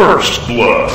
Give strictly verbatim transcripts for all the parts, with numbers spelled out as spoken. First blood.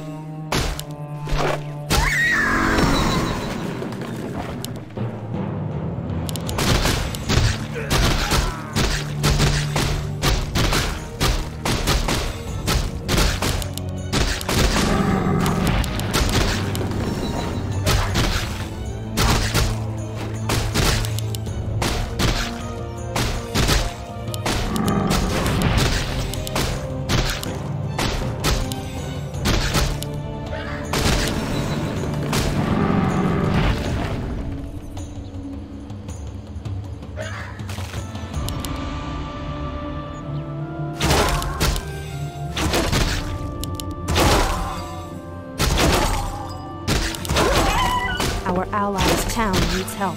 Our allies' town needs help.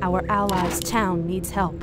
Our allies' town needs help.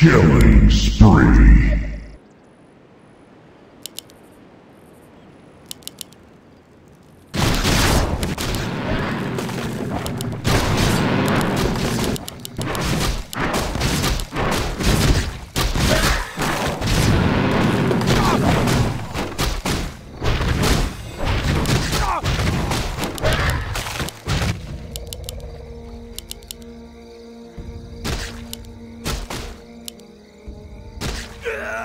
Killing spree. Yeah!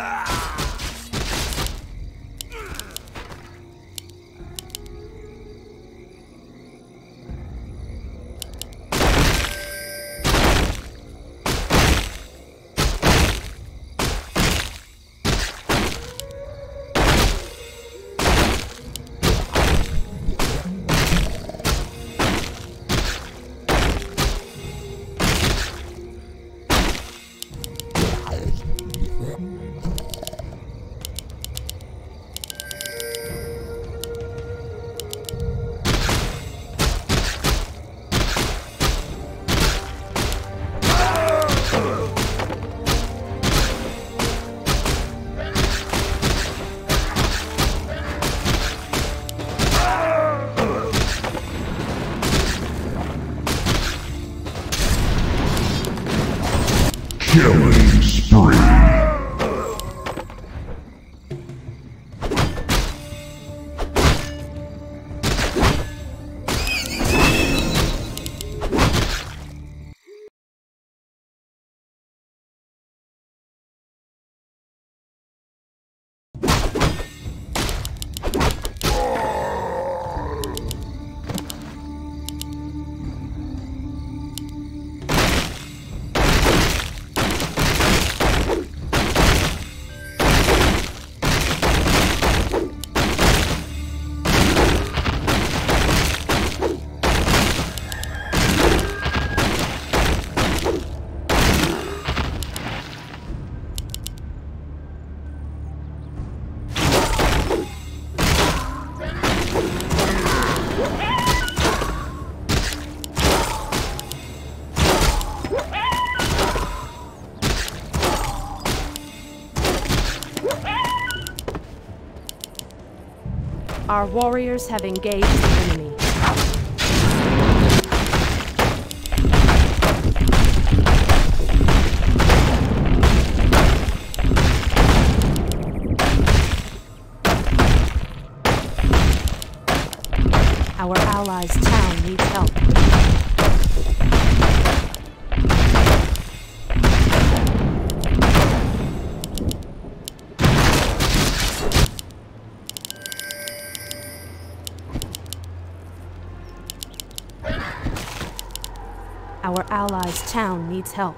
Our warriors have engaged the enemy. Our allies' town needs help. Our allies' town needs help.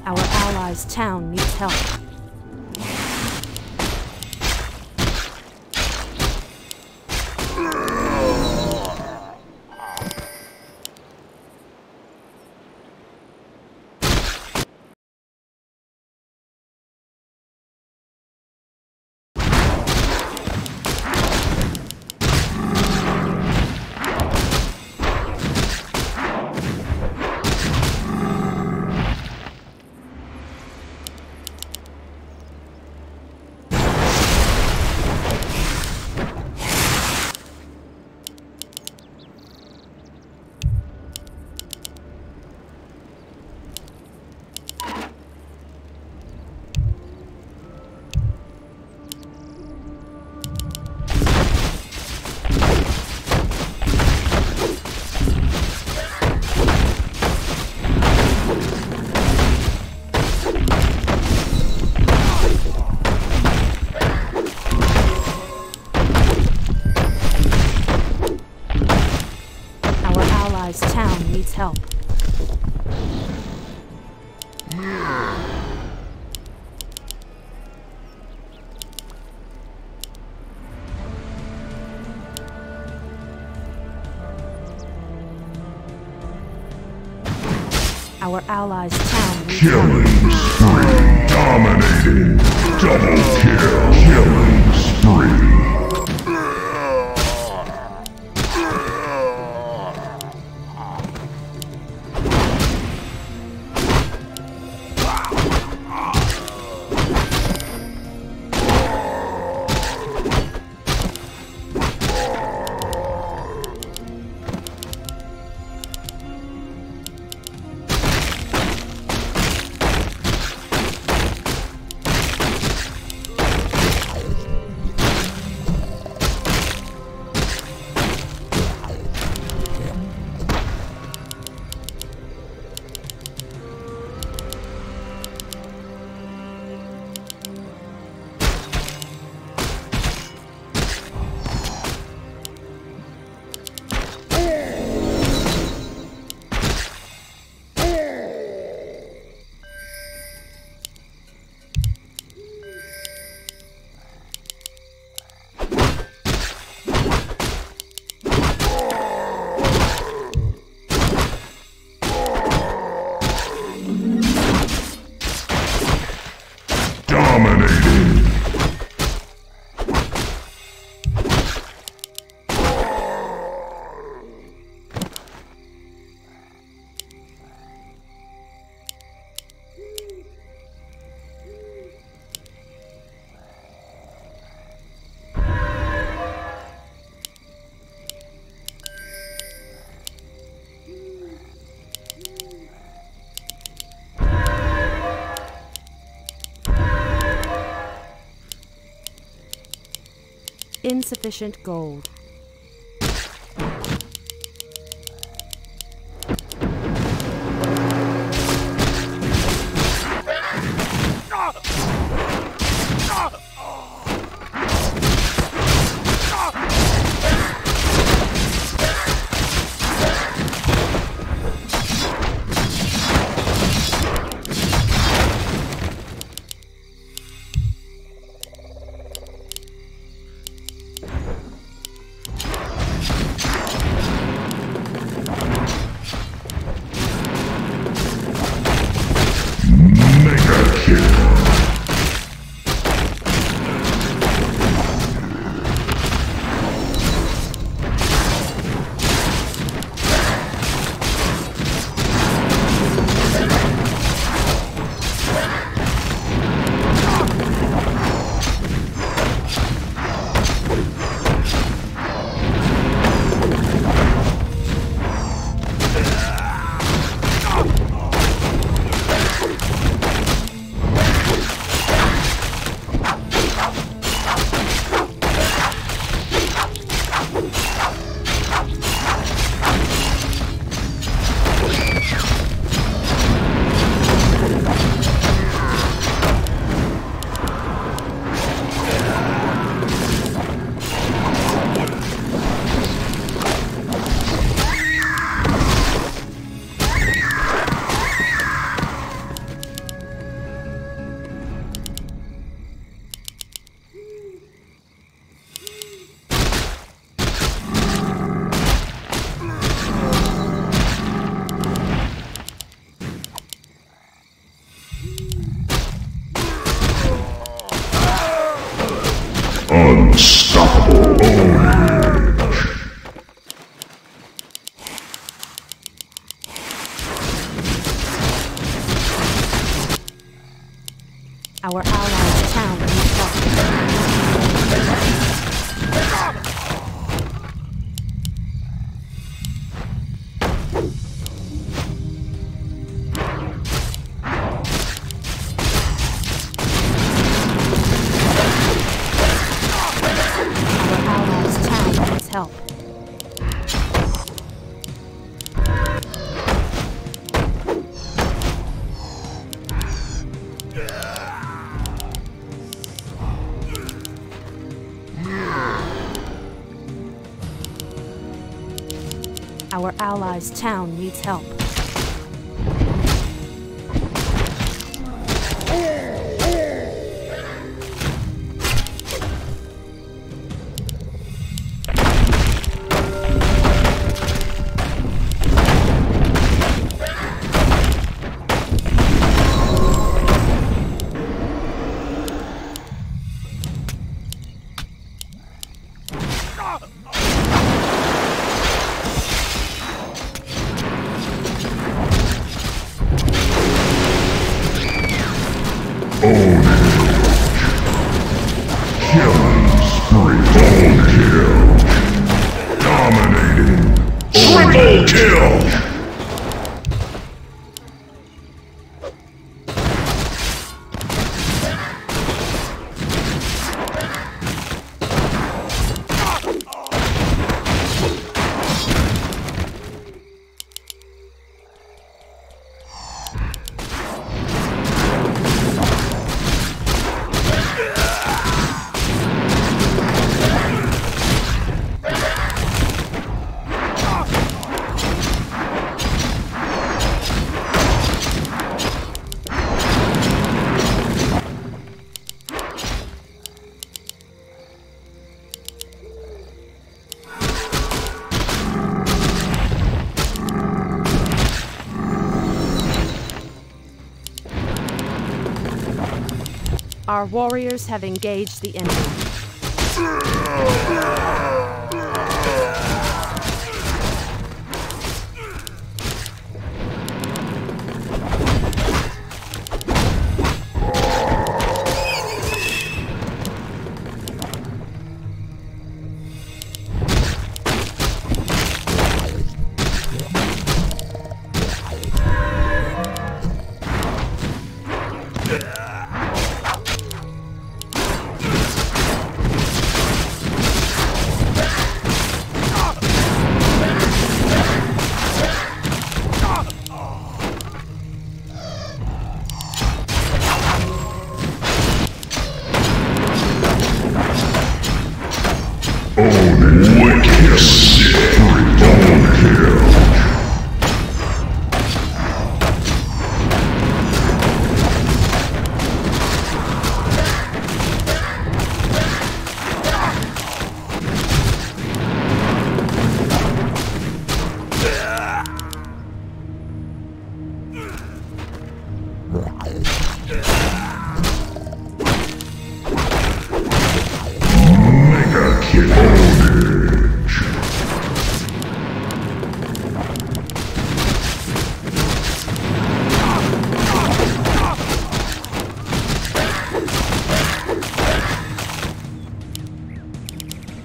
Our allies' town needs help. Our allies' town needs help. Town needs help. Our allies' town needs help. Killing spree. Dominating. Double kill. Killing spree. insufficient gold. Our allies' town is Our allies' town needs help. Our allies' town needs help. Our warriors have engaged the enemy.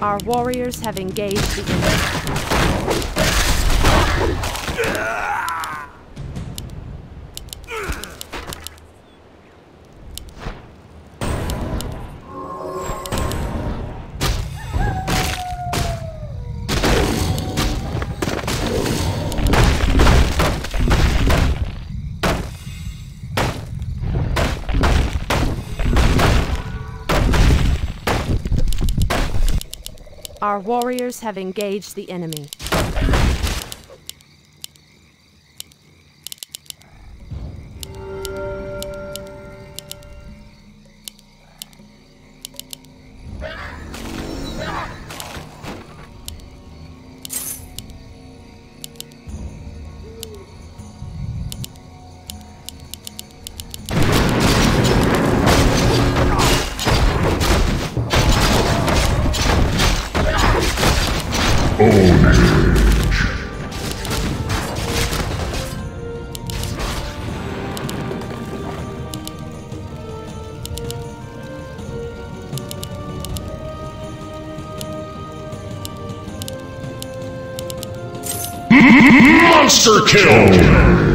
Our warriors have engaged the Our warriors have engaged the enemy. Monster kill!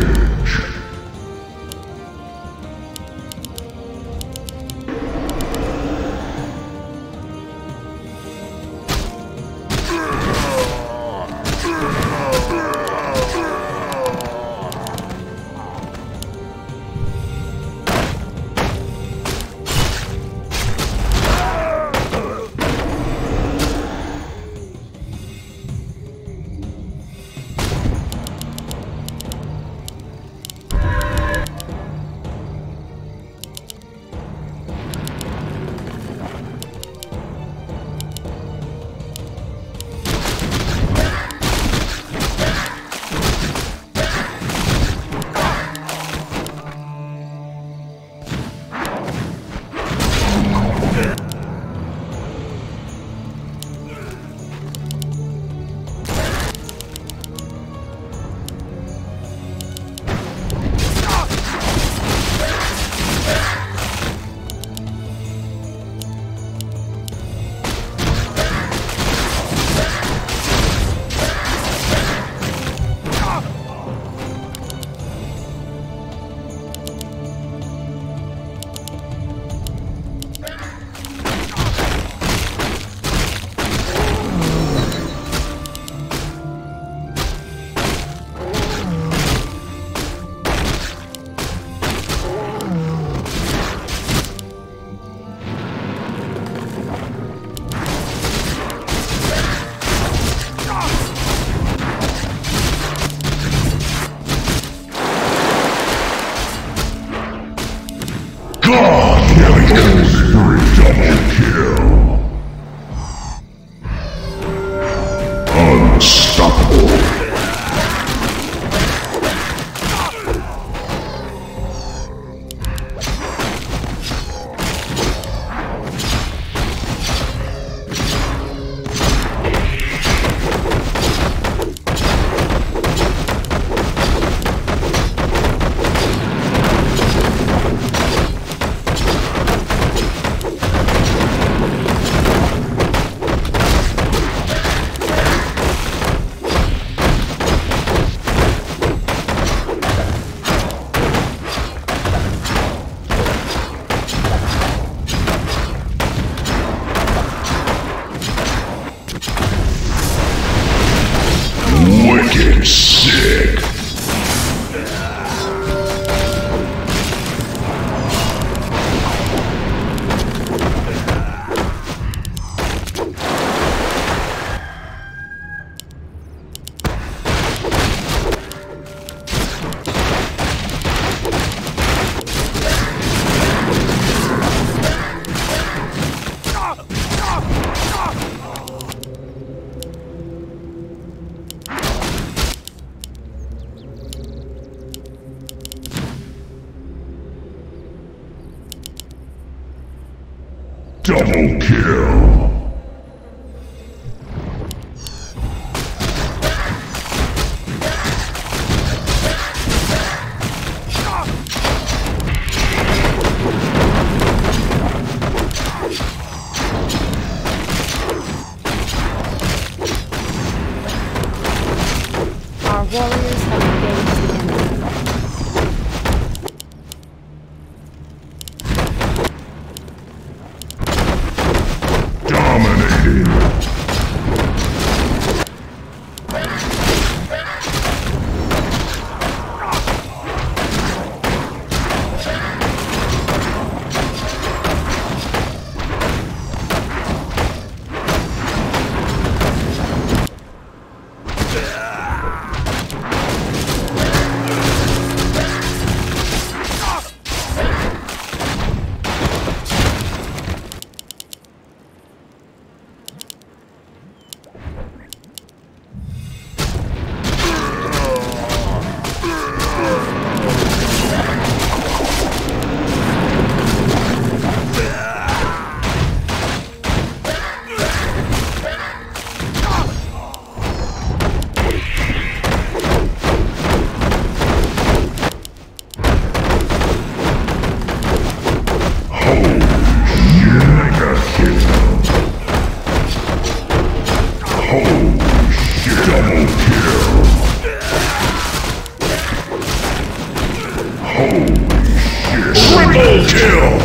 Double kill! Holy shit. Triple kill!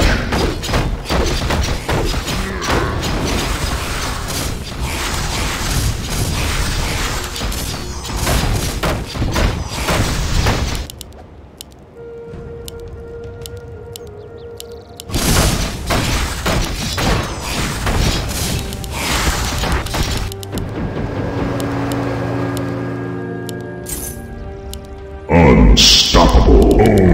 Unstoppable.